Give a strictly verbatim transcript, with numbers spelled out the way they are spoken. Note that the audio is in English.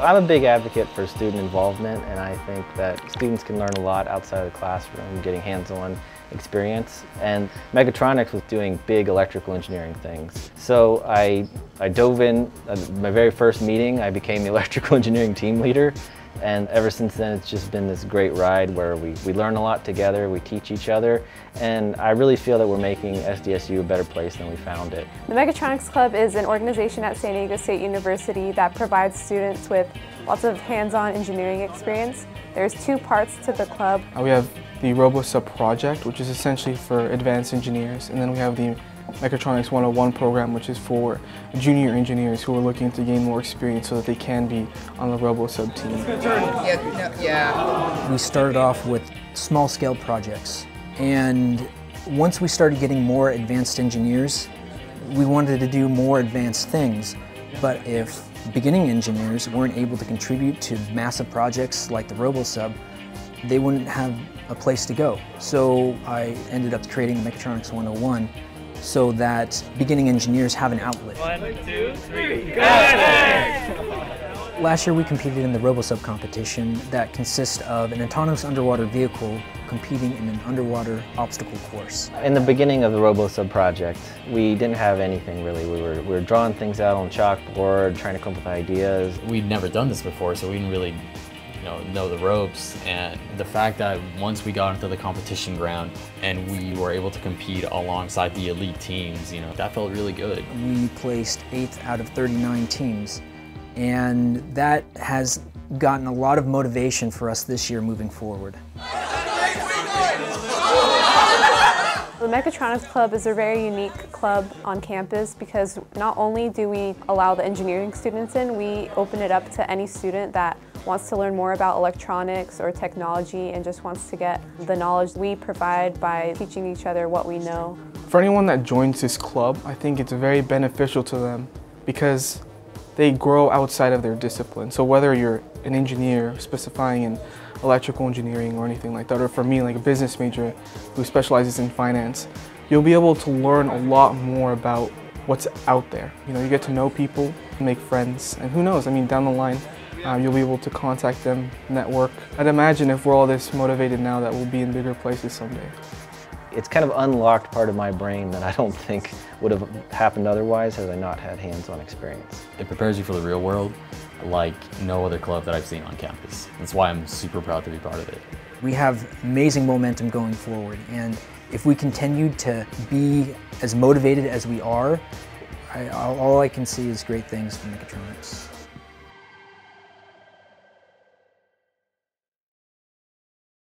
I'm a big advocate for student involvement, and I think that students can learn a lot outside of the classroom, getting hands-on experience. And Mechatronics was doing big electrical engineering things. So I, I dove in. My very first meeting, I became the electrical engineering team leader. And ever since then, it's just been this great ride where we, we learn a lot together, we teach each other, and I really feel that we're making S D S U a better place than we found it. The Mechatronics Club is an organization at San Diego State University that provides students with lots of hands-on engineering experience. There's two parts to the club. We have the RoboSub project, which is essentially for advanced engineers, and then we have the Mechatronics one oh one program, which is for junior engineers who are looking to gain more experience so that they can be on the RoboSub team. Yeah, yeah. We started off with small-scale projects, and once we started getting more advanced engineers, we wanted to do more advanced things. But if beginning engineers weren't able to contribute to massive projects like the RoboSub, they wouldn't have a place to go. So I ended up creating Mechatronics one oh one. So that beginning engineers have an outlet. One, two, three, go! Last year we competed in the RoboSub competition that consists of an autonomous underwater vehicle competing in an underwater obstacle course. In the beginning of the RoboSub project, we didn't have anything really. We were, we were drawing things out on chalkboard, trying to come up with ideas. We'd never done this before, so we didn't really you know, know the ropes, and the fact that once we got into the competition ground and we were able to compete alongside the elite teams, you know, that felt really good. We placed eighth out of thirty-nine teams, and that has gotten a lot of motivation for us this year moving forward. The Mechatronics Club is a very unique club on campus because not only do we allow the engineering students in, we open it up to any student that wants to learn more about electronics or technology and just wants to get the knowledge we provide by teaching each other what we know. For anyone that joins this club, I think it's very beneficial to them because they grow outside of their discipline. So whether you're an engineer specifying in electrical engineering or anything like that, or for me, like a business major who specializes in finance, you'll be able to learn a lot more about what's out there. You know, you get to know people, make friends, and who knows, I mean, down the line, Um, you'll be able to contact them, network. I'd imagine if we're all this motivated now that we'll be in bigger places someday. It's kind of unlocked part of my brain that I don't think would have happened otherwise had I not had hands-on experience. It prepares you for the real world like no other club that I've seen on campus. That's why I'm super proud to be part of it. We have amazing momentum going forward, and if we continue to be as motivated as we are, I, all I can see is great things for Mechatronics.